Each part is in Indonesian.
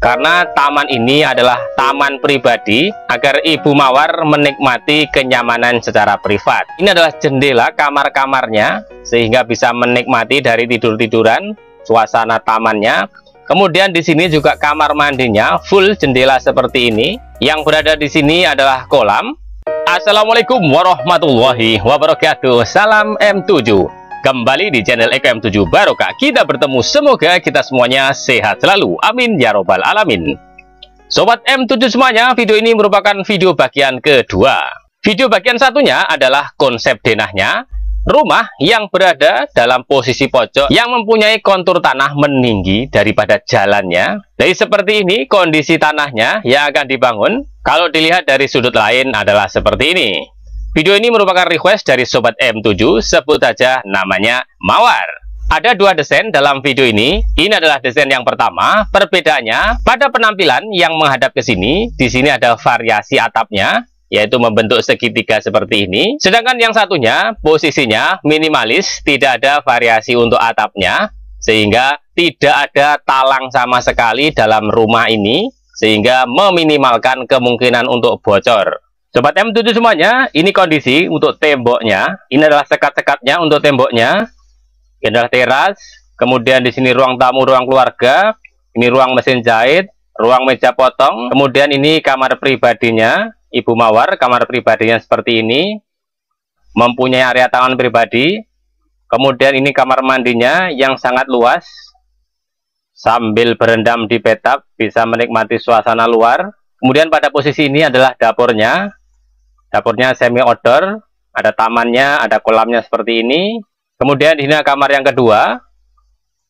karena taman ini adalah taman pribadi agar Ibu Mawar menikmati kenyamanan secara privat. Ini adalah jendela kamar-kamarnya sehingga bisa menikmati dari tidur-tiduran suasana tamannya. Kemudian di sini juga kamar mandinya full jendela seperti ini. Yang berada di sini adalah kolam. Assalamualaikum warahmatullahi wabarakatuh. Salam M7. Kembali di channel Eko M7 Barokah, kita bertemu. Semoga kita semuanya sehat selalu, amin ya robbal alamin. Sobat M7 semuanya, video ini merupakan video bagian kedua. Video bagian satunya adalah konsep denahnya rumah yang berada dalam posisi pojok yang mempunyai kontur tanah meninggi daripada jalannya. Jadi seperti ini kondisi tanahnya yang akan dibangun. Kalau dilihat dari sudut lain adalah seperti ini. Video ini merupakan request dari Sobat M7, sebut saja namanya Mawar. Ada dua desain dalam video ini. Ini adalah desain yang pertama. Perbedaannya pada penampilan yang menghadap ke sini. Di sini ada variasi atapnya, yaitu membentuk segitiga seperti ini. Sedangkan yang satunya posisinya minimalis, tidak ada variasi untuk atapnya, sehingga tidak ada talang sama sekali dalam rumah ini, sehingga meminimalkan kemungkinan untuk bocor. Sobat M7 semuanya, ini kondisi untuk temboknya. Ini adalah sekat-sekatnya untuk temboknya. Ini adalah teras. Kemudian di sini ruang tamu, ruang keluarga. Ini ruang mesin jahit, ruang meja potong. Kemudian ini kamar pribadinya Ibu Mawar. Kamar pribadinya seperti ini. Mempunyai area taman pribadi. Kemudian ini kamar mandinya yang sangat luas. Sambil berendam di bathtub, bisa menikmati suasana luar. Kemudian pada posisi ini adalah dapurnya. Dapurnya semi outdoor, ada tamannya, ada kolamnya seperti ini. Kemudian di sini kamar yang kedua.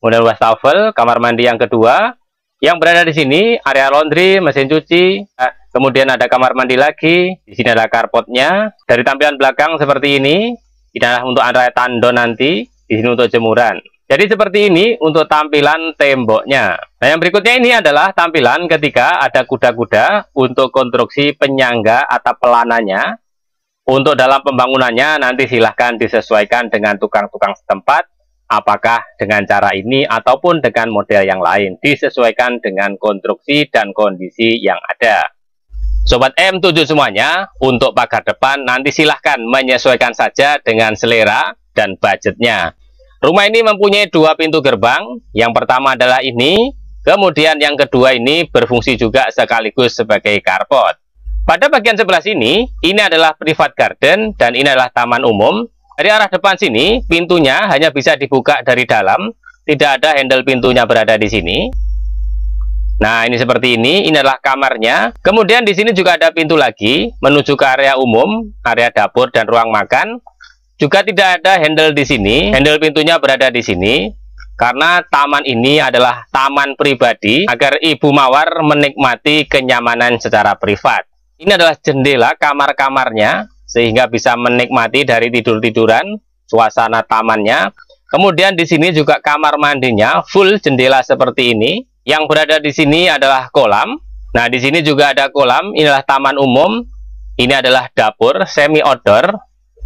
Kemudian wastafel, kamar mandi yang kedua. Yang berada di sini area laundry, mesin cuci. Kemudian ada kamar mandi lagi. Di sini ada karpotnya. Dari tampilan belakang seperti ini. Ini adalah untuk area tandon nanti. Di sini untuk jemuran. Jadi seperti ini untuk tampilan temboknya. Nah, yang berikutnya ini adalah tampilan ketika ada kuda-kuda untuk konstruksi penyangga atau pelananya. Untuk dalam pembangunannya nanti silahkan disesuaikan dengan tukang-tukang setempat. Apakah dengan cara ini ataupun dengan model yang lain. Disesuaikan dengan konstruksi dan kondisi yang ada. Sobat M7 semuanya, untuk pagar depan nanti silahkan menyesuaikan saja dengan selera dan budgetnya. Rumah ini mempunyai dua pintu gerbang. Yang pertama adalah ini. Kemudian yang kedua ini berfungsi juga sekaligus sebagai carport. Pada bagian sebelah sini, ini adalah private garden dan ini adalah taman umum. Dari arah depan sini, pintunya hanya bisa dibuka dari dalam. Tidak ada handle pintunya berada di sini. Nah, ini seperti ini. Ini adalah kamarnya. Kemudian di sini juga ada pintu lagi menuju ke area umum, area dapur dan ruang makan. Juga tidak ada handle di sini, handle pintunya berada di sini, karena taman ini adalah taman pribadi agar Ibu Mawar menikmati kenyamanan secara privat. Ini adalah jendela kamar-kamarnya, sehingga bisa menikmati dari tidur-tiduran suasana tamannya. Kemudian di sini juga kamar mandinya, full jendela seperti ini. Yang berada di sini adalah kolam. Nah, di sini juga ada kolam, inilah taman umum, ini adalah dapur semi outdoor.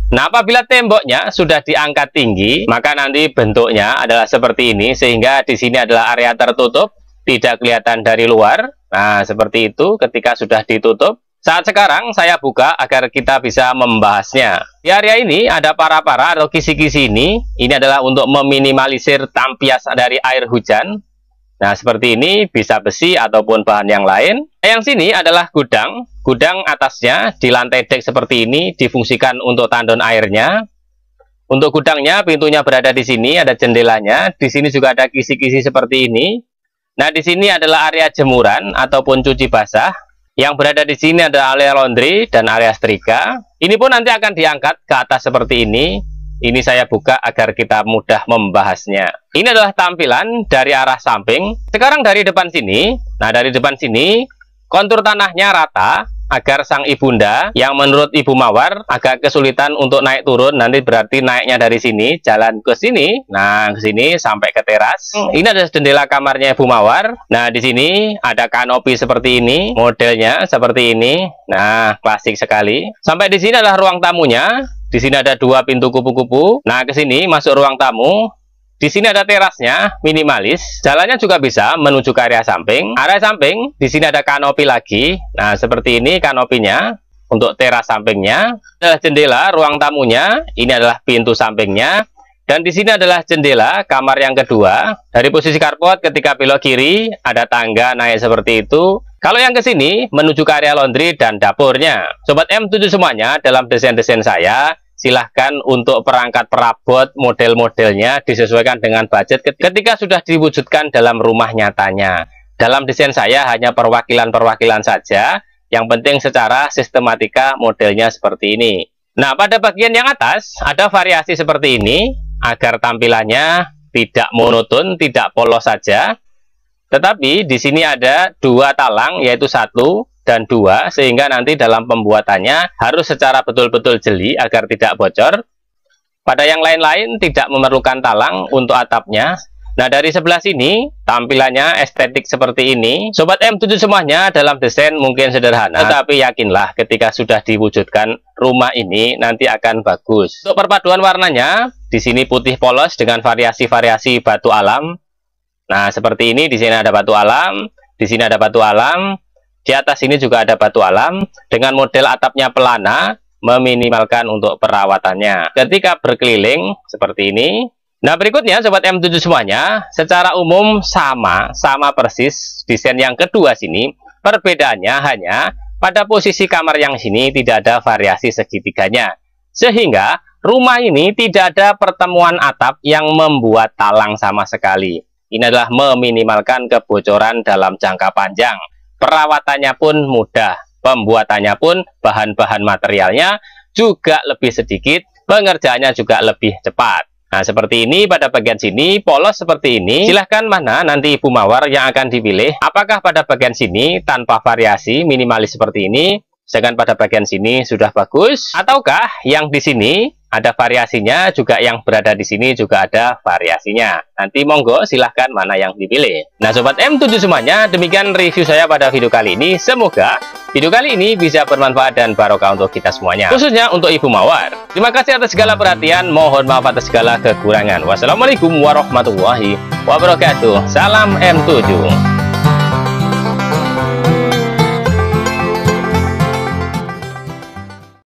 Nah, apabila temboknya sudah diangkat tinggi, maka nanti bentuknya adalah seperti ini, sehingga di sini adalah area tertutup, tidak kelihatan dari luar. Nah, seperti itu ketika sudah ditutup. Saat sekarang saya buka agar kita bisa membahasnya. Di area ini ada para-para atau kisi-kisi ini. Ini adalah untuk meminimalisir tampias dari air hujan. Nah, seperti ini, bisa besi ataupun bahan yang lain. Yang sini adalah gudang. Gudang atasnya di lantai dek seperti ini, difungsikan untuk tandon airnya. Untuk gudangnya, pintunya berada di sini, ada jendelanya. Di sini juga ada kisi-kisi seperti ini. Nah, di sini adalah area jemuran ataupun cuci basah. Yang berada di sini ada area laundry dan area setrika. Ini pun nanti akan diangkat ke atas seperti ini. Ini saya buka agar kita mudah membahasnya. Ini adalah tampilan dari arah samping. Sekarang dari depan sini. Nah, dari depan sini, kontur tanahnya rata, agar sang ibunda yang menurut Ibu Mawar agak kesulitan untuk naik turun. Nanti berarti naiknya dari sini, jalan ke sini, nah ke sini sampai ke teras. Ini ada jendela kamarnya Ibu Mawar. Nah, di sini ada kanopi seperti ini, modelnya seperti ini. Nah, klasik sekali. Sampai di sini adalah ruang tamunya. Di sini ada dua pintu kupu-kupu. Nah, ke sini masuk ruang tamu. Di sini ada terasnya, minimalis. Jalannya juga bisa menuju ke area samping. Area samping, di sini ada kanopi lagi. Nah, seperti ini kanopinya untuk teras sampingnya. Ini adalah jendela ruang tamunya. Ini adalah pintu sampingnya. Dan di sini adalah jendela kamar yang kedua. Dari posisi karpot ketika belok kiri, ada tangga naik seperti itu. Kalau yang ke sini, menuju ke area laundry dan dapurnya. Sobat M7 semuanya, dalam desain-desain saya, silahkan untuk perangkat perabot model-modelnya disesuaikan dengan budget ketika sudah diwujudkan dalam rumah nyatanya. Dalam desain saya hanya perwakilan-perwakilan saja, yang penting secara sistematika modelnya seperti ini. Nah, pada bagian yang atas ada variasi seperti ini agar tampilannya tidak monoton, tidak polos saja. Tetapi di sini ada dua talang, yaitu satu dan dua, sehingga nanti dalam pembuatannya harus secara betul-betul jeli agar tidak bocor. Pada yang lain-lain tidak memerlukan talang untuk atapnya. Nah, dari sebelah sini tampilannya estetik seperti ini. Sobat M7 semuanya, dalam desain mungkin sederhana, tetapi yakinlah ketika sudah diwujudkan rumah ini nanti akan bagus. Untuk perpaduan warnanya, di sini putih polos dengan variasi-variasi batu alam. Nah, seperti ini, di sini ada batu alam, di sini ada batu alam. Di atas ini juga ada batu alam, dengan model atapnya pelana, meminimalkan untuk perawatannya. Ketika berkeliling, seperti ini. Nah, berikutnya Sobat M7 semuanya, secara umum sama persis desain yang kedua sini. Perbedaannya hanya pada posisi kamar yang sini tidak ada variasi segitiganya. Sehingga rumah ini tidak ada pertemuan atap yang membuat talang sama sekali. Ini adalah meminimalkan kebocoran dalam jangka panjang. Perawatannya pun mudah, pembuatannya pun bahan-bahan materialnya juga lebih sedikit, pengerjaannya juga lebih cepat. Nah, seperti ini pada bagian sini, polos seperti ini. Silahkan mana nanti Ibu Mawar yang akan dipilih. Apakah pada bagian sini tanpa variasi minimalis seperti ini, sedangkan pada bagian sini sudah bagus, ataukah yang di sini ada variasinya, juga yang berada di sini juga ada variasinya. Nanti monggo silahkan mana yang dipilih. Nah, Sobat M7 semuanya, demikian review saya pada video kali ini. Semoga video kali ini bisa bermanfaat dan barokah untuk kita semuanya, khususnya untuk Ibu Mawar. Terima kasih atas segala perhatian, mohon maaf atas segala kekurangan. Wassalamualaikum warahmatullahi wabarakatuh. Salam M7.